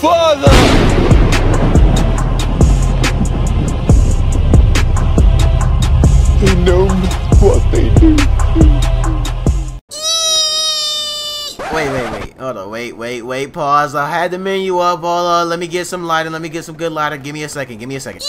father. They know what they do. Wait. Hold on, wait, pause. I had the menu up. Hold on, let me get some lighter. Let me get some good lighter. Give me a second.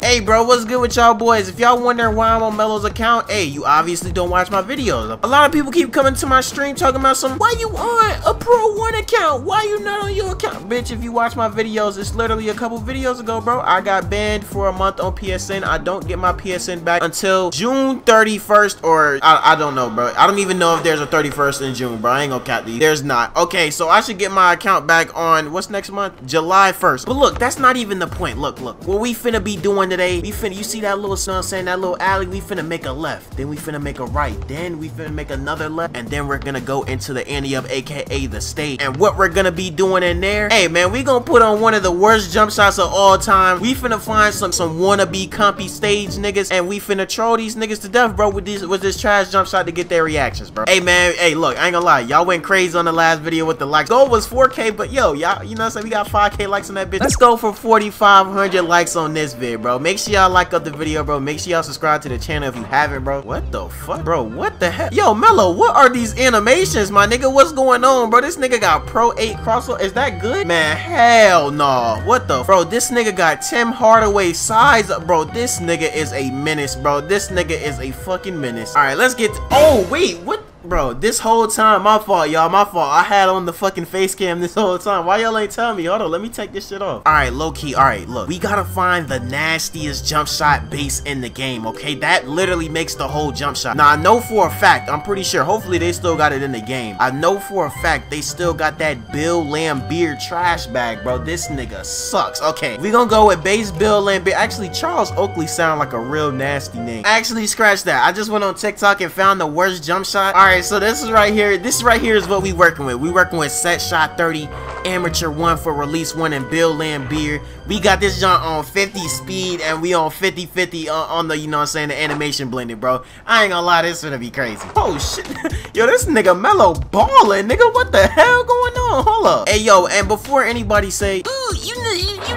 Hey, bro, what's good with y'all boys? If y'all wondering why I'm on Melo's account, hey, you obviously don't watch my videos. A lot of people keep coming to my stream talking about some, why you on a Pro 1 account? Why you not on your account? Bitch, if you watch my videos, it's literally a couple videos ago, bro. I got banned for a month on PSN. I don't get my PSN back until June 31st or I don't know, bro. I don't even know if there's a 31st in June, bro. I ain't gonna cap these. There's not. Okay, so I should get my account back on, what's next month? July 1st. But look, that's not even the point. Look. What we finna be doing today, you see that little, you know what I'm saying, that little alley, we finna make a left, then we finna make a right, then we finna make another left, and then we're gonna go into the ante up, aka the state. And what we're gonna be doing in there, hey man, we gonna put on one of the worst jump shots of all time. We finna find some wannabe compy stage niggas, and we finna troll these niggas to death, bro, with this trash jump shot to get their reactions, bro. Hey man, hey look, I ain't gonna lie, y'all went crazy on the last video with the likes. Goal was 4K, but yo, y'all, you know what I'm saying, we got 5K likes on that bitch. Let's go for 4,500 likes on this vid, bro. Make sure y'all like up the video, bro. Make sure y'all subscribe to the channel if you haven't, bro. What the fuck, bro? What the heck? Yo, Melo, what are these animations, my nigga? What's going on, bro? This nigga got Pro 8 crossover. Is that good? Man, hell no. What the? Bro, this nigga got Tim Hardaway size up, bro. This nigga is a menace, bro. This nigga is a fucking menace. All right, let's get... Oh, wait, what? Bro, this whole time, my fault, y'all, my fault. I had on the fucking face cam this whole time. Why y'all ain't telling me? Hold on, let me take this shit off. All right, low-key, all right, look. We gotta find the nastiest jump shot base in the game, okay? That literally makes the whole jump shot. Now, I know for a fact, I'm pretty sure, hopefully they still got it in the game. I know for a fact they still got that Bill Lambeer trash bag, bro. This nigga sucks. Okay, we gonna go with base Bill Lambeer. Actually, Charles Oakley sound like a real nasty name. Actually, scratch that. I just went on TikTok and found the worst jump shot. All right. So this right here is what we working with. We working with Set Shot 30, Amateur 1 for Release 1, and Bill Lambeer. We got this jump on 50 speed, and we on 50-50 on the, you know what I'm saying, the animation blended, bro. I ain't gonna lie, this gonna be crazy. Oh shit. Yo, this nigga Melo balling, nigga. What the hell going on? Hold up. Hey yo, and before anybody say, ooh, you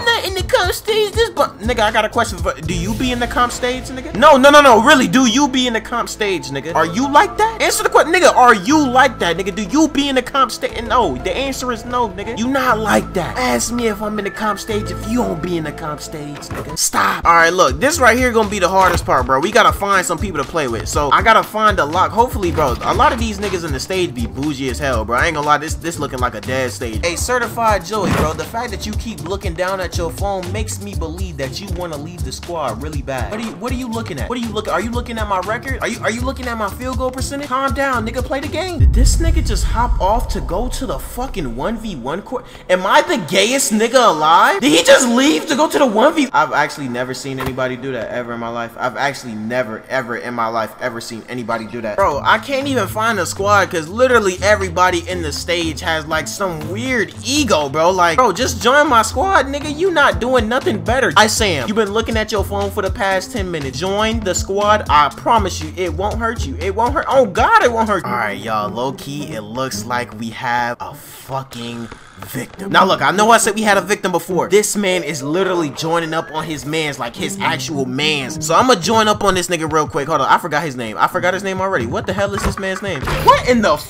not in the comp stage, this but nigga, I got a question for, do you be in the comp stage, nigga? No, really, do you be in the comp stage, nigga? Are you like that? Answer the question. Nigga, are you like that, nigga? Do you be in the comp stage? No, the answer is no, nigga. You not like that. Ask me if I'm in the comp stage if you don't be in the comp stage, nigga. Stop. All right, look, this right here gonna be the hardest part, bro. We gotta find some people to play with. So I gotta find a lock. Hopefully, bro, a lot of these niggas in the stage be bougie as hell, bro. I ain't gonna lie, this looking like a dead stage. Hey, Certified Joey, bro, the fact that you keep looking down at your phone makes me believe that you wanna leave the squad really bad. What are you looking at? Are you looking at my record? Are you looking at my field goal percentage? Calm down. Nigga, play the game. Did this nigga just hop off to go to the fucking 1v1 court? Am I the gayest nigga alive? Did he just leave to go to the 1v? I've actually never seen anybody do that ever in my life. I've actually never, ever in my life ever seen anybody do that. Bro, I can't even find a squad because literally everybody in the stage has like some weird ego, bro. Like, bro, just join my squad, nigga. You not doing nothing better. I, Sam, you've been looking at your phone for the past 10 minutes. Join the squad. I promise you, it won't hurt you. It won't hurt. Oh, God, it won't. All right, y'all, low-key, it looks like we have a fucking victim. Now, look, I know I said we had a victim before. This man is literally joining up on his mans, like his actual mans. So I'm gonna join up on this nigga real quick. Hold on, I forgot his name. I forgot his name already. What the hell is this man's name? What in the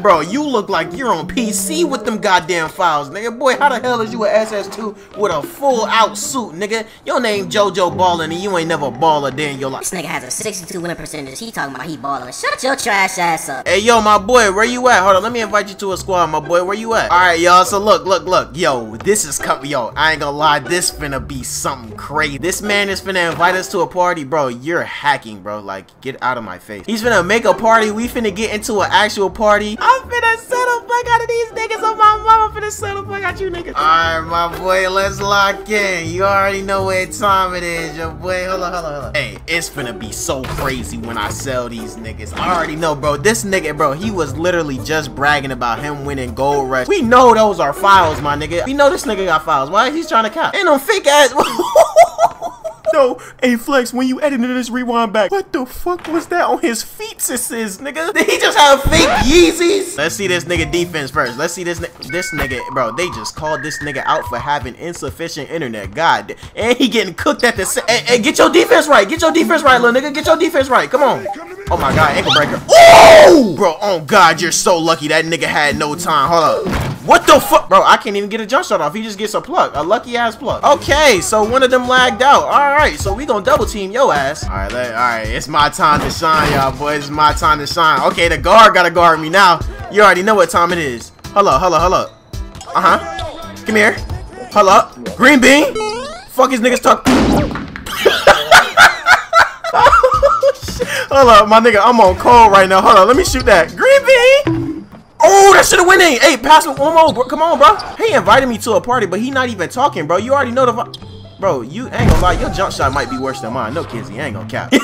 bro, you look like you're on PC with them goddamn files, nigga. Boy, how the hell is you a SS2 with a full-out suit, nigga? Your name JoJo Ballin, and you ain't never baller day in your life. This nigga has a 62 winning percentage. He talking about he balling. Shut your trash ass up. Hey, yo, my boy, where you at? Hold on, let me invite you to a squad, my boy. Where you at? All right, y'all, so look. Yo, this is coming. Yo, I ain't gonna lie, this finna be something crazy. This man is finna invite us to a party, bro. You're hacking, bro. Like, get out of my face. He's finna make a party. We finna get into an actual party. I'm finna set the fuck out of these niggas on my mama. I'm finna set the fuck out you niggas. All right, my boy, let's lock in. You already know what time it is, yo, boy. Hold on. Hey, it's finna be so crazy when I sell these niggas. I already know, bro. This nigga, bro, he was literally just bragging about him winning Gold Rush. We know those are files, my nigga. We know this nigga got files. Why? He's trying to count. And them fake ass. Yo, A-Flex, when you edited this rewind back, what the fuck was that on his feetses, nigga? Did he just have fake Yeezys? Let's see this nigga defense first. Let's see this nigga, bro. They just called this nigga out for having insufficient internet. God, and he getting cooked at the. Hey, get your defense right. Get your defense right, little nigga. Get your defense right. Come on. Oh my God, ankle breaker. Ooh, bro. Oh God, you're so lucky that nigga had no time. Hold up. What the fuck? Bro, I can't even get a jump shot off. He just gets a pluck. A lucky ass pluck. Okay, so one of them lagged out. Alright, so we gonna double team your ass. Alright, it's my time to shine, y'all boys. It's my time to shine. Okay, the guard gotta guard me now. You already know what time it is. Hello. Uh-huh. Come here. Hello. Green bean. Fuck his niggas talk. Oh, shit. Hold up, my nigga. I'm on call right now. Hold on, let me shoot that. Green bean. Oh, that should have went in. Hey, pass it one more, bro. Come on, bro. He invited me to a party, but he not even talking, bro. You already know the... Bro, you ain't gonna lie. Your jump shot might be worse than mine. No, Kizzy, I ain't gonna cap. Yo,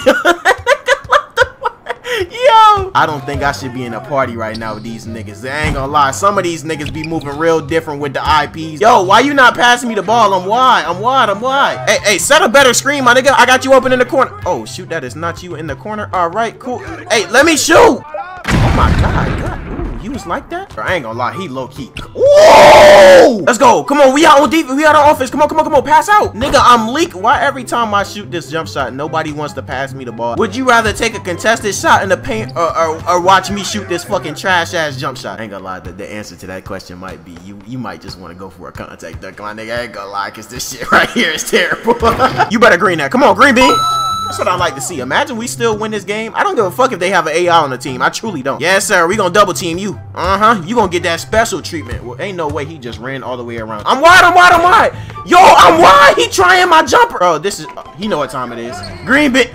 I don't think I should be in a party right now with these niggas. I ain't gonna lie. Some of these niggas be moving real different with the IPs. Yo, why you not passing me the ball? I'm wide. Hey, set a better screen, my nigga. I got you open in the corner. Oh, shoot. That is not you in the corner. All right, cool. Hey, let me shoot. Oh, my God. He was like that? Bro, I ain't gonna lie, he low-key. Ooh! Let's go. Come on, we out on defense. We out on offense. Come on. Pass out. Nigga, I'm leak. Why every time I shoot this jump shot, nobody wants to pass me the ball? Would you rather take a contested shot in the paint or watch me shoot this fucking trash-ass jump shot? I ain't gonna lie, the answer to that question might be you might just want to go for a contact dunk. My nigga, I ain't gonna lie, because this shit right here is terrible. You better green that. Come on, green bean. That's what I like to see. Imagine we still win this game. I don't give a fuck if they have an AI on the team. I truly don't. Yes, sir. We gonna double team you. Uh-huh. You gonna get that special treatment. Well, ain't no way he just ran all the way around. I'm wide. Yo, I'm wide. He trying my jumper. Bro, this is... You know what time it is. Green bit.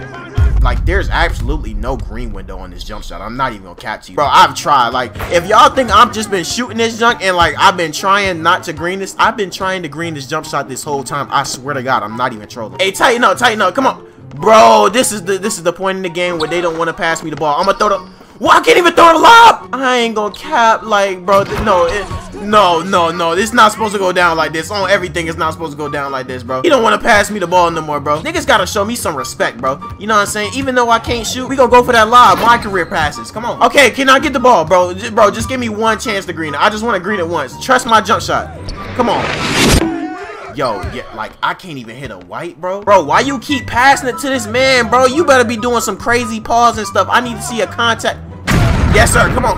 Like, there's absolutely no green window on this jump shot. I'm not even gonna catch you. Bro, I've tried. Like, if y'all think I've just been shooting this junk and, like, I've been trying not to green this. I've been trying to green this jump shot this whole time. I swear to God, I'm not even trolling. Hey, tighten up. Come on. Bro, this is the point in the game where they don't want to pass me the ball. I'm gonna throw the... Well, I can't even throw the lob. I ain't gonna cap, like, bro. No. It's not supposed to go down like this. On everything, it's not supposed to go down like this, bro. You don't want to pass me the ball no more, bro. Niggas gotta show me some respect, bro. You know what I'm saying? Even though I can't shoot, we gonna go for that lob. My career passes. Come on. Okay, can I get the ball, bro? Just give me one chance to green it. I just want to green it once. Trust my jump shot. Come on. Yo, yeah, like, I can't even hit a white, bro. Bro, why you keep passing it to this man, bro? You better be doing some crazy paws and stuff. I need to see a contact. Yes, sir. Come on.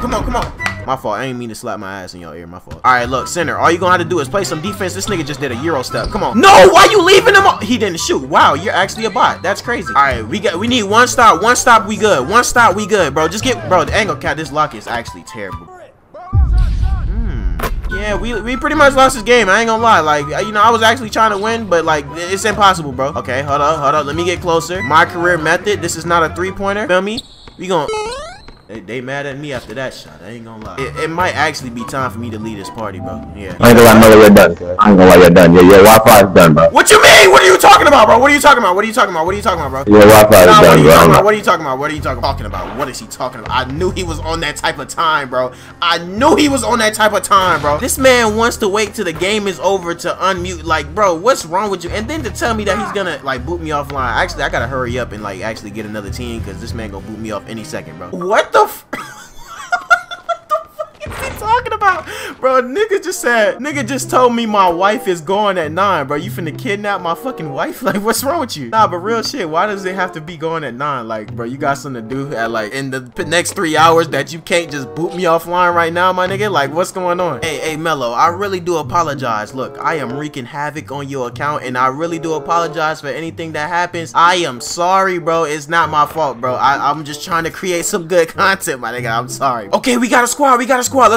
My fault. I ain't mean to slap my ass in your ear. My fault. All right, look, center. All you gonna have to do is play some defense. This nigga just did a Euro step. Come on. No, why you leaving him? He didn't shoot. Wow, you're actually a bot. That's crazy. All right, we need one stop. One stop, we good, bro. Just get, bro. The angle cat. This lock is actually terrible. Yeah, we pretty much lost this game. I ain't gonna lie. Like, you know, I was actually trying to win, but, like, it's impossible, bro. Okay, hold up. Let me get closer. My career method. This is not a three-pointer. Feel me? We gonna... They mad at me after that shot. I ain't gonna lie. It might actually be time for me to leave this party, bro. Yeah. I ain't gonna lie, you're done. Yeah, your Wi-Fi is done, bro. What you mean? What are you talking about, bro? What are you talking about, bro? Your Wi-Fi is done, bro. What are you talking about? What is he talking about? I knew he was on that type of time, bro. This man wants to wait till the game is over to unmute. Like, bro, what's wrong with you? And then to tell me that he's gonna, like, boot me offline. Actually, I gotta hurry up and, like, actually get another team because this man gonna boot me off any second, bro. What the what the fuck is he talking about? Bro, nigga just told me my wife is going at 9, bro. You finna kidnap my fucking wife? Like, what's wrong with you? Nah, but real shit, why does it have to be going at 9? Like, bro, you got something to do at, like, in the next 3 hours that you can't just boot me offline right now, my nigga? Like, what's going on? Hey, Melo, I really do apologize. Look, I am wreaking havoc on your account, and I really do apologize for anything that happens. I am sorry, bro. It's not my fault, bro. I'm just trying to create some good content, my nigga. I'm sorry. Okay, we got a squad.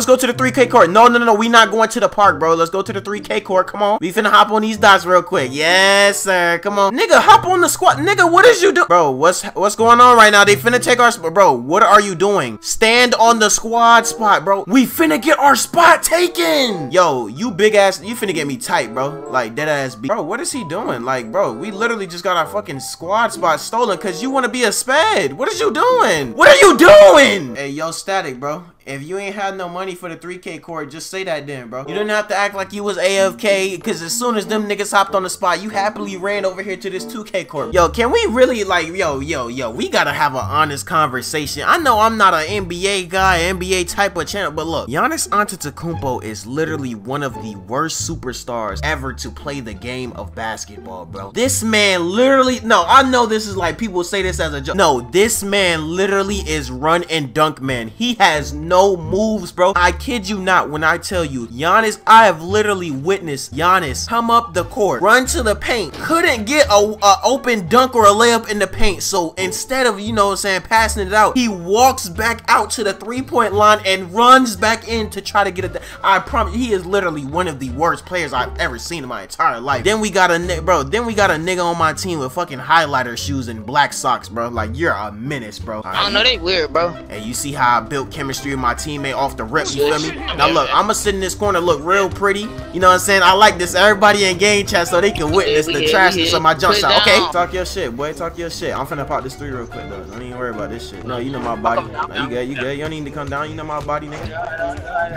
Let's go to the 3K court. No, we not going to the park, bro. Let's go to the 3K court. Come on. We finna hop on these dots real quick. Yes, sir. Come on. Nigga, hop on the squad. Nigga, what is you doing? Bro, what's going on right now? They finna take our spot. Bro, what are you doing? Stand on the squad spot, bro. We finna get our spot taken. Yo, you big ass. You finna get me tight, bro. Like, dead ass beat. Bro, what is he doing? Like, bro, we literally just got our fucking squad spot stolen because you want to be a sped. What is you doing? What are you doing? Hey, yo, static, bro. If you ain't had no money for the 3K court, just say that then, bro. You didn't have to act like you was AFK, because as soon as them niggas hopped on the spot, you happily ran over here to this 2K court. Yo, can we really, like, yo, we gotta have an honest conversation. I know I'm not an NBA guy, NBA type of channel, but look, Giannis Antetokounmpo is literally one of the worst superstars ever to play the game of basketball, bro. This man literally, no, I know this is like, people say this as a joke. No, this man literally is run and dunk man. He has no moves, bro. I kid you not when I tell you, Giannis, I have literally witnessed Giannis come up the court, run to the paint, couldn't get a open dunk or a layup in the paint. So instead of, you know what I'm saying, passing it out, he walks back out to the three-point line and runs back in to try to get it. I promise, he is literally one of the worst players I've ever seen in my entire life. Then we got a nigga on my team with fucking highlighter shoes and black socks, bro. Like, you're a menace, bro. I don't know, they weird, bro. And you see how I built chemistry with my teammate off the rip, you feel me? Now look, I'ma sit in this corner, look real pretty. You know what I'm saying? I like this. Everybody in game chat so they can witness the trashness of my jump shot. Okay, talk your shit, boy. Talk your shit. I'm finna pop this three real quick, though. Don't even worry about this shit. No, you know my body. No, you good, you good. You don't need to come down. You know my body, nigga.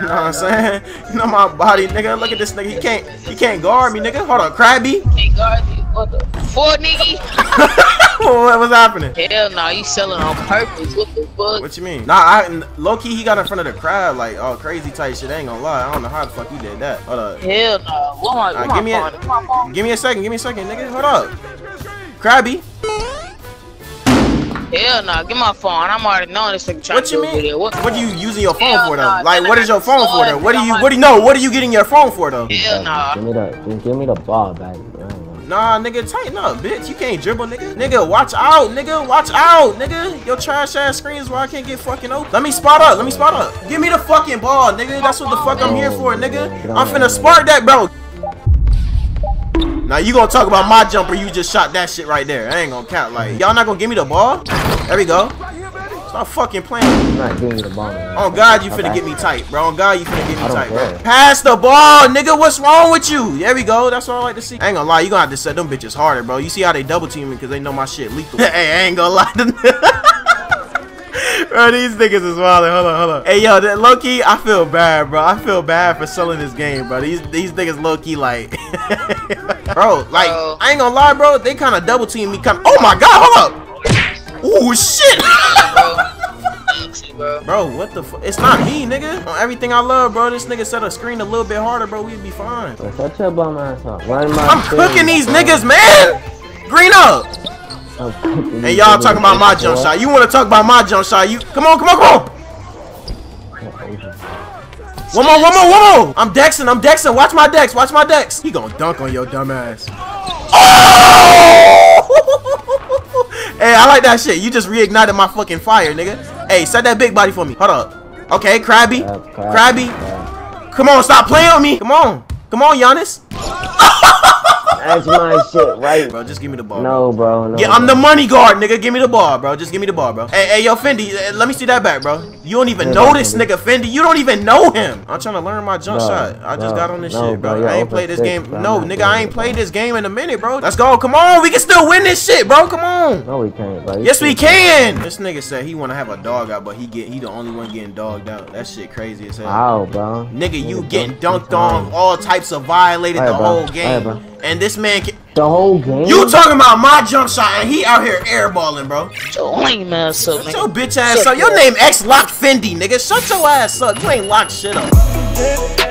You know what I'm saying? You know my body, nigga. Look at this nigga. He can't guard me, nigga. Hold on, Krabby. Can't guard you. What the fuck, nigga? What was happening? Hell no, nah, you selling on purpose. What the fuck? What you mean? Nah, low-key, he got in front of the crowd, like, all crazy type shit. I ain't gonna lie. I don't know how the fuck you did that. Hold up. Hell no. Nah. Give me a second, nigga. Hold up. Krabby. Hell no. Nah. Give my phone. I'm already knowing this nigga trying to do a video. What are you using your phone for, though? Nah, like, what is your phone for, though? What are you getting your phone for, though? Hell no. Nah. Give me the ball back, bro. Nah, nigga, tighten up, bitch. You can't dribble, nigga. Nigga, watch out, nigga. Watch out, nigga. Your trash ass screen is where I can't get fucking open. Let me spot up. Give me the fucking ball, nigga. That's what the fuck I'm here for, nigga. I'm finna spark that, bro. Now, you gonna talk about my jumper. You just shot that shit right there. I ain't gonna count. Like, y'all not gonna give me the ball? There we go. Stop fucking playing. Oh God, you finna get me tight, bro. Oh God, you finna get me tight, bro. Pass the ball, nigga. What's wrong with you? There we go. That's what I like to see. I ain't gonna lie, you gonna have to set them bitches harder, bro. You see how they double teaming because they know my shit lethal. Hey, I ain't gonna lie. Bro, these niggas is wildin'. Hold on. Hey, yo, that low key, I feel bad, bro. I feel bad for selling this game, bro. These niggas low key like, bro, like, I ain't gonna lie, bro. They kind of double team me. Oh my God, hold up. Oh shit. Bro, what the fuck? It's not me, nigga. On everything I love, bro. This nigga set a screen a little bit harder, bro. We'd be fine. Shut your bum ass up. I'm cooking these niggas, man. Green up. And y'all talking about my jump shot. You want to talk about my jump shot? You come on. One more. I'm dexing. Watch my dex. He gonna dunk on your dumb ass. Oh! Hey, I like that shit. You just reignited my fucking fire, nigga. Hey, set that big body for me. Hold up. Okay, Krabby. Come on, stop playing on me. Come on, Giannis. That's my shit, right? Bro, just give me the ball. No, bro. No, yeah, I'm the money guard, nigga. Give me the ball, bro. Just give me the ball, bro. Hey, yo, Fendi, let me see that back, bro. You don't even know this nigga, Fendi. You don't even know him. I'm trying to learn my jump shot. I just got on this shit, bro. I ain't played this game. No, nigga, I ain't played this game in a minute, bro. Let's go. Come on. We can still win this shit, bro. Come on. No, we can't, bro. Yes, we can. This nigga said he want to have a dog out, but he the only one getting dogged out. That shit crazy as hell. Wow, bro. Nigga, you getting dunked on, all types of violated the whole game. And this man can the whole game. You talking about my jump shot and he out here airballing, bro. Shut your lame ass up, man. Shut your bitch ass up. Your name X Lock Fendi, nigga. Shut your ass up. You ain't locked shit up.